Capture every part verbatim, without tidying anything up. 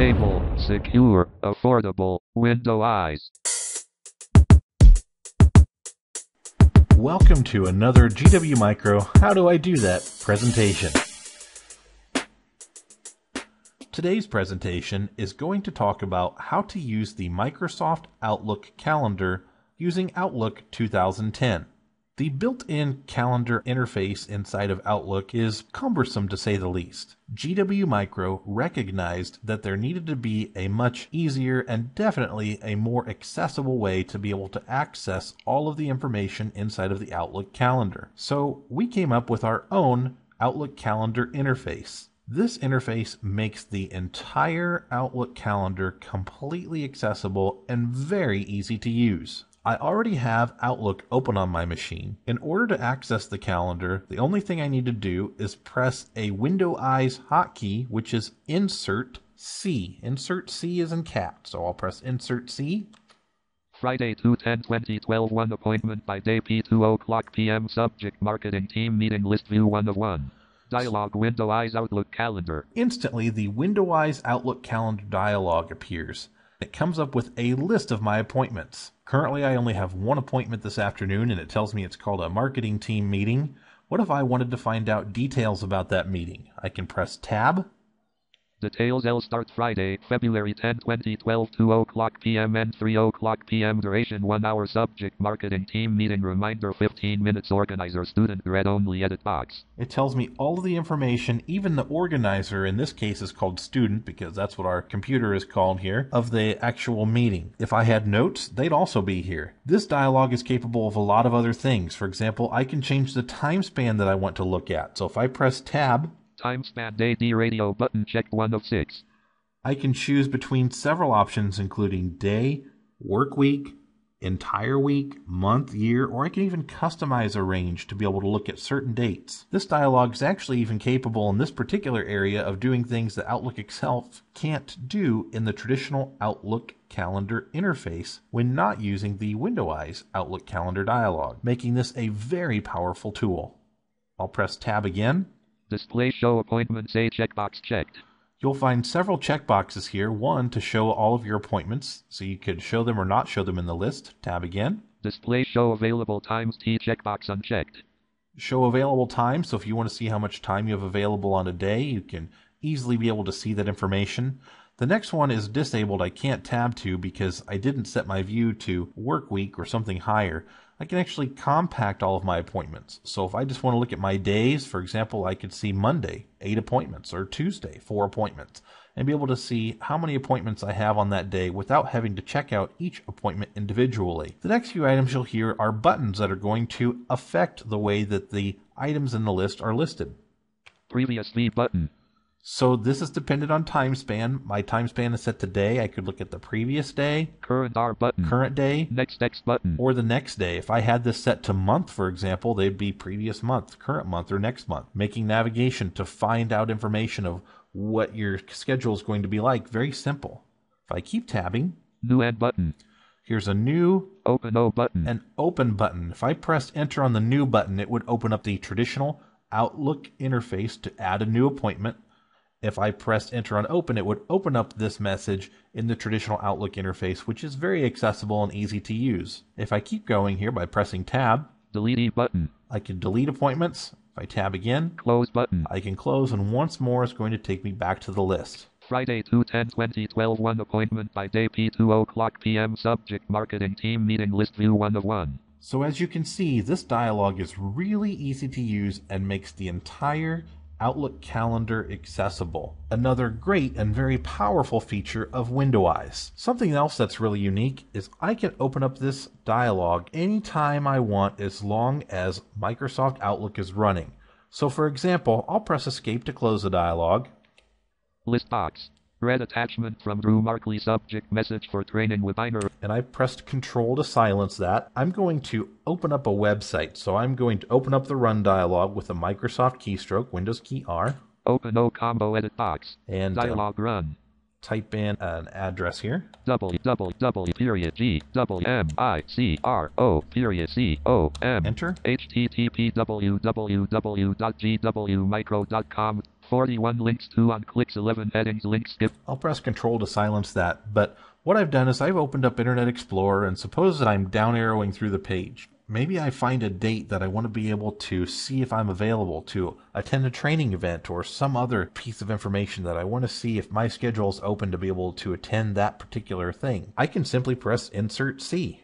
stable, secure, affordable, Window Eyes. Welcome to another G W Micro How Do I Do That presentation. Today's presentation is going to talk about how to use the Microsoft Outlook calendar using Outlook two thousand ten. The built-in calendar interface inside of Outlook is cumbersome to say the least. G W Micro recognized that there needed to be a much easier and definitely a more accessible way to be able to access all of the information inside of the Outlook calendar. So we came up with our own Outlook calendar interface. This interface makes the entire Outlook calendar completely accessible and very easy to use. I already have Outlook open on my machine. In order to access the calendar, the only thing I need to do is press a Window Eyes hotkey, which is Insert C. Insert C is in cat, so I'll press Insert C. Friday two ten twenty twelve, one appointment by day, two o'clock p m Subject Marketing Team Meeting List View one of one. Dialog Window Eyes Outlook Calendar. Instantly, the Window Eyes Outlook Calendar dialog appears. It comes up with a list of my appointments. Currently, I only have one appointment this afternoon, and it tells me it's called a marketing team meeting. What if I wanted to find out details about that meeting? I can press Tab. Details will start Friday, February tenth twenty twelve, two o'clock p m and three o'clock p m Duration one hour. Subject Marketing Team Meeting. Reminder fifteen minutes. Organizer Student Read Only. Edit Box. It tells me all of the information, even the organizer, in this case is called Student because that's what our computer is called here, of the actual meeting. If I had notes, they'd also be here. This dialog is capable of a lot of other things. For example, I can change the time span that I want to look at. So if I press Tab, Time span day D radio button checked one of six. I can choose between several options including day, work week, entire week, month, year, or I can even customize a range to be able to look at certain dates. This dialog is actually even capable in this particular area of doing things that Outlook itself can't do in the traditional Outlook calendar interface when not using the Window Eyes Outlook calendar dialog, making this a very powerful tool. I'll press Tab again. Display show appointments, a checkbox checked. You'll find several checkboxes here. One to show all of your appointments, so you could show them or not show them in the list. Tab again. Display show available times, T checkbox unchecked. Show available time, so if you want to see how much time you have available on a day, you can easily be able to see that information. The next one is disabled. I can't tab to because I didn't set my view to work week or something higher. I can actually compact all of my appointments. So if I just want to look at my days, for example, I could see Monday, eight appointments, or Tuesday, four appointments, and be able to see how many appointments I have on that day without having to check out each appointment individually. The next few items you'll hear are buttons that are going to affect the way that the items in the list are listed. Previously button. So this is dependent on time span. My time span is set to day. I could look at the previous day, current R button, current day, next next button, or the next day. If I had this set to month, for example, they'd be previous month, current month, or next month. Making navigation to find out information of what your schedule is going to be like. Very simple. If I keep tabbing, new add button. Here's a new open O button, an open button. If I pressed enter on the new button, it would open up the traditional Outlook interface to add a new appointment. If I pressed enter on open, it would open up this message in the traditional Outlook interface, which is very accessible and easy to use. If I keep going here by pressing tab, delete button, I can delete appointments. If I tab again, close button, I can close, and once more it's going to take me back to the list. Friday two ten twenty twelve, one appointment by day, two o'clock p m Subject Marketing Team Meeting List View one of one. So as you can see, this dialog is really easy to use and makes the entire Outlook calendar accessible. Another great and very powerful feature of Window Eyes. Something else that's really unique is I can open up this dialog anytime I want as long as Microsoft Outlook is running. So for example, I'll press escape to close the dialog. List box. Read attachment from Drew Markley, subject message for training webinar. And I pressed control to silence that. I'm going to open up a website. So I'm going to open up the run dialog with a Microsoft keystroke, Windows key R. Open O combo edit box. And dialog uh, run. Type in an address here. double-u double-u double-u period G W M I C R O period C O M. Enter. H T T P double-u double-u double-u dot G W micro dot com forty-one links, two on clicks, eleven headings, link skip. I'll press Control to silence that, but what I've done is I've opened up Internet Explorer, and suppose that I'm down arrowing through the page. Maybe I find a date that I want to be able to see if I'm available to attend a training event or some other piece of information that I want to see if my schedule is open to be able to attend that particular thing. I can simply press Insert C.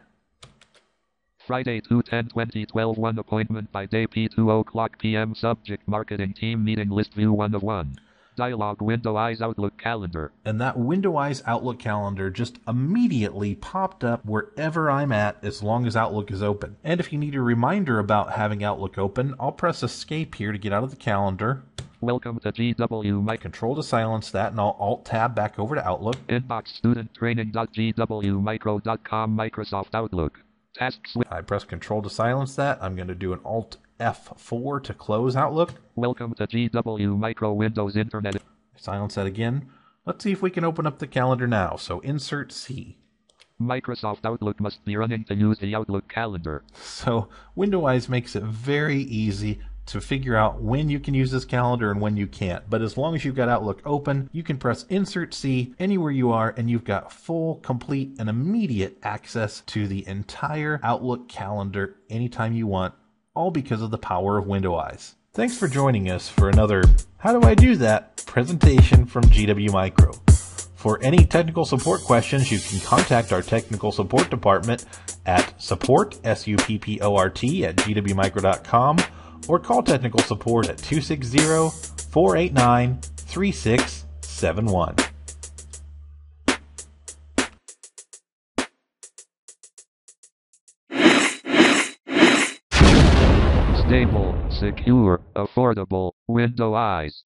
Friday, two ten twenty twelve, one appointment by day, P two o'clock p m Subject, marketing team meeting, list view one of one. Dialog, Window Eyes Outlook calendar. And that Window Eyes Outlook calendar just immediately popped up wherever I'm at as long as Outlook is open. And if you need a reminder about having Outlook open, I'll press Escape here to get out of the calendar. Welcome to G W Micro. Control to silence that, and I'll Alt-Tab back over to Outlook. Inbox, student training dot g w micro dot com, Microsoft Outlook. I press Control to silence that. I'm going to do an Alt F four to close Outlook. Welcome to G W Micro Windows Internet. Silence that again. Let's see if we can open up the calendar now. So Insert C. Microsoft Outlook must be running to use the Outlook calendar. So Window Eyes makes it very easy to figure out when you can use this calendar and when you can't. But as long as you've got Outlook open, you can press Insert C anywhere you are, and you've got full, complete, and immediate access to the entire Outlook calendar anytime you want, all because of the power of Window Eyes. Thanks for joining us for another How Do I Do That presentation from G W Micro. For any technical support questions, you can contact our technical support department at support, S U P P O R T, at g w micro dot com, or call technical support at two six zero, four eight nine, three six seven one. Stable, secure, affordable, Window Eyes.